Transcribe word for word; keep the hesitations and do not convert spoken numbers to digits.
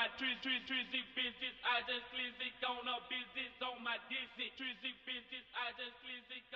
my Dizzy, Dizzy business. I just glizzy on a business on my Dizzy, Dizzy business. I just glizzy.